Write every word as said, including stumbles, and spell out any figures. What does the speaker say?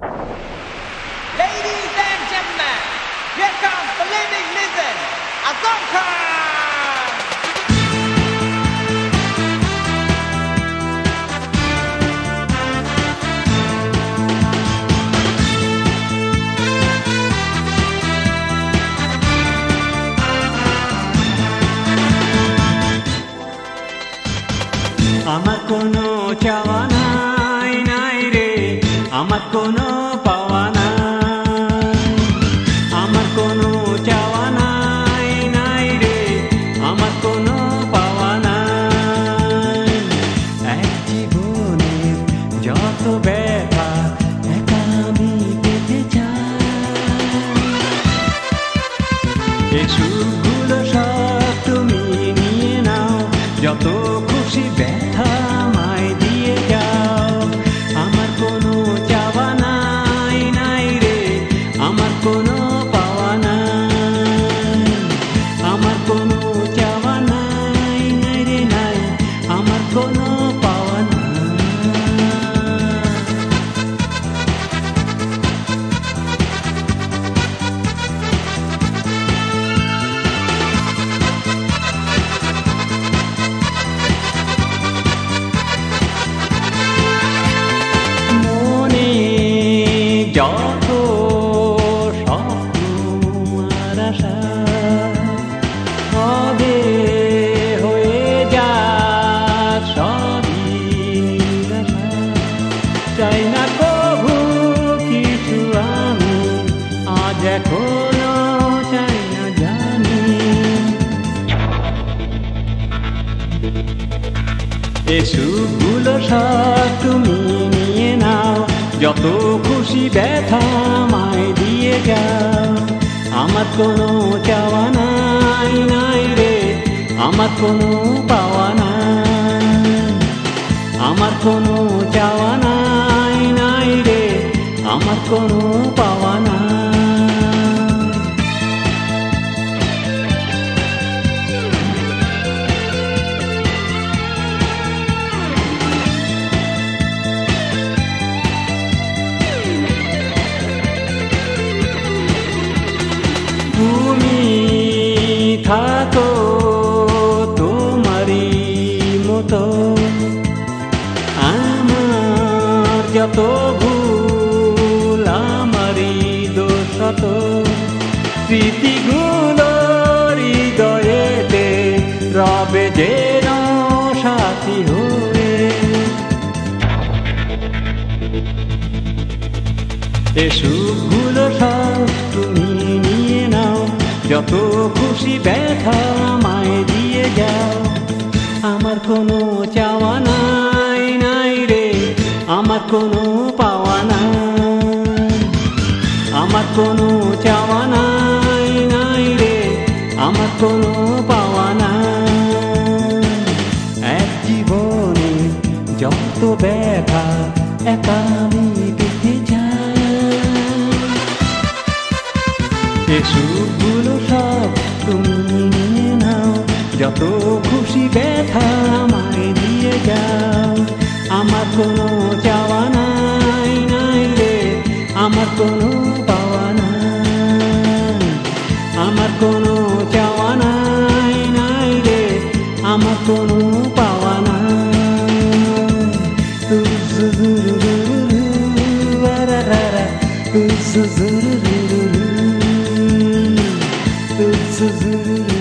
Ladies and gentlemen, here comes the Living Lizard, Azam Khan! Amar Kono Chawa Nai Nai Re, Amar Kono Pawa Nai. এসবগুলো সব তুমি নিয়ে নাও, যত খুশি ব্যথা মায় দিয়ে যাও। আমার কোনো চাওয়া নাই নাই রে, আমার কোনো পাওয়া নাই। আমার কোনো চাওয়া নাই নাই রে, আমার কোনো পাওয়া নাই। থাকো তোমারই মতো, আমার যত ভুল আমারই দোষ, স্মৃতিগুলো হৃদয়েতে রবে যেন সাথী হয়ে। এসবগুলো সব তুমি নিয়ে নাও, যত খুশি ব্যথা আমায় দিয়ে যাও। আমার কোনো চাওয়া নাই নাই রে, আমার কোনো পাওয়া নাই। আমার কোনো চাওয়া নাই নাই রে, আমার কোনো পাওয়া নাই। এক জীবনে যত ব্যথা একা আমি পেতে চাই। এসবগুলো সব তুমি নিয়ে নাও, যত খুশি ব্যথা আমায় দিয়ে যাও। আমার কোনো চাওয়া নাই নাই রে, আমার কোনো পাওয়া নাই। আমার কোনো চাওয়া নাই নাই রে, আমার কোনো পাওয়া নাই। Zzzz.